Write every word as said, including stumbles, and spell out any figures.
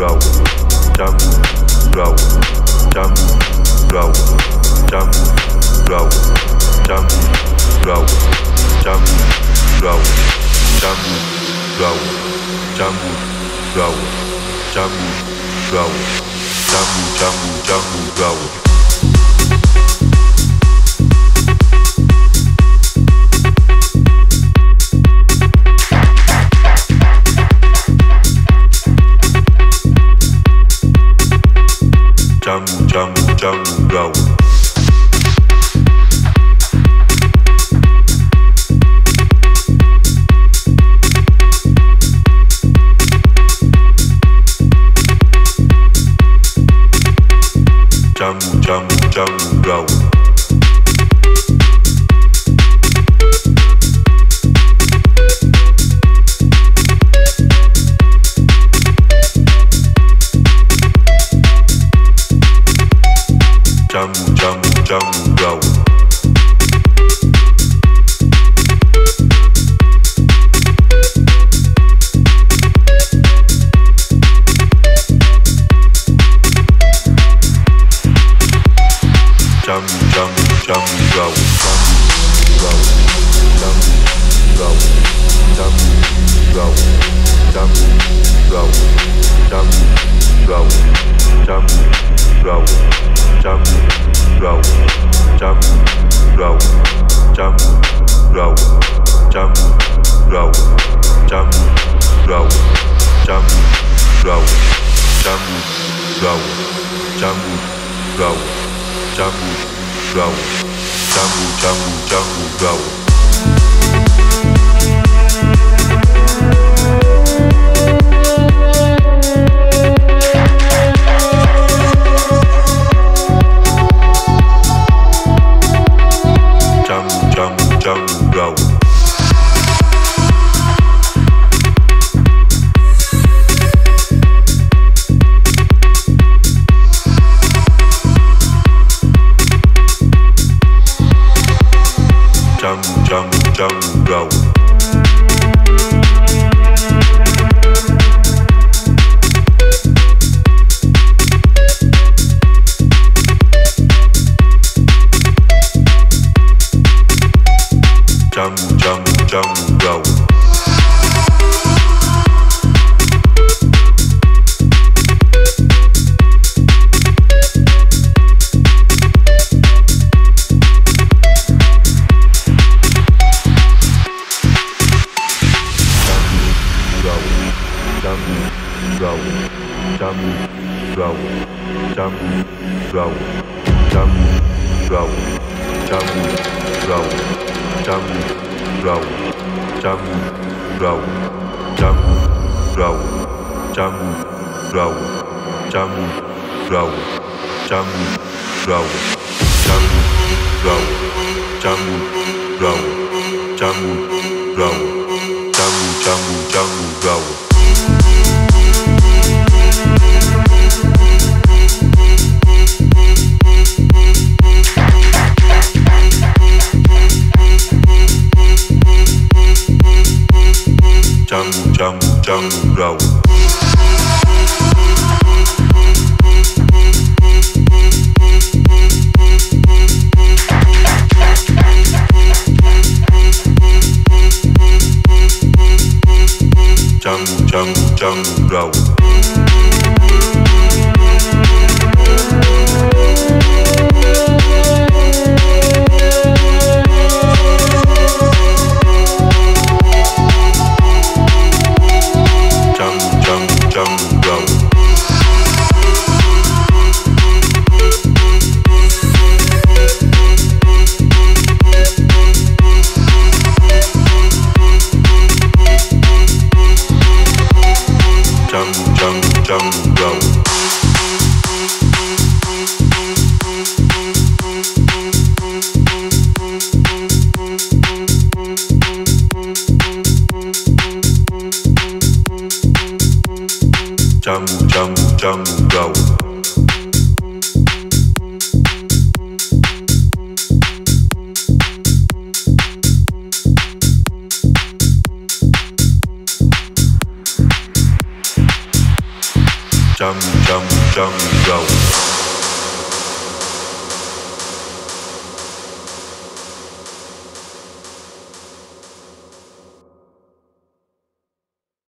rau rau rau rau rau rau rau rau rau rau rau rau rau. Jungle, jungle, jungle, go. Jungle, jungle, jungle, go. Jungle, jungle, jungle, go. Jungle, jungle, jungle, go. Go, go, go, go, go, go, go, go. Row, jump, row, jump, row, jump, row, jump, row, jump, row, jump, row, jump, row, jump, row, jump, jump, row. Go. Jungle, jungle, jungle, go. Jungle, jungle, jungle, go. Jungle, row, jungle, row, jungle, row, jungle, row, jungle, row, jungle, row, jungle, row, jungle, row, jungle, row, jungle, jungle, jungle, row. Jungle, jungle, jungle, row. Jungle, jungle, jungle, row. Jungle, jungle, jungle, go. trầm trầm trầm trầu.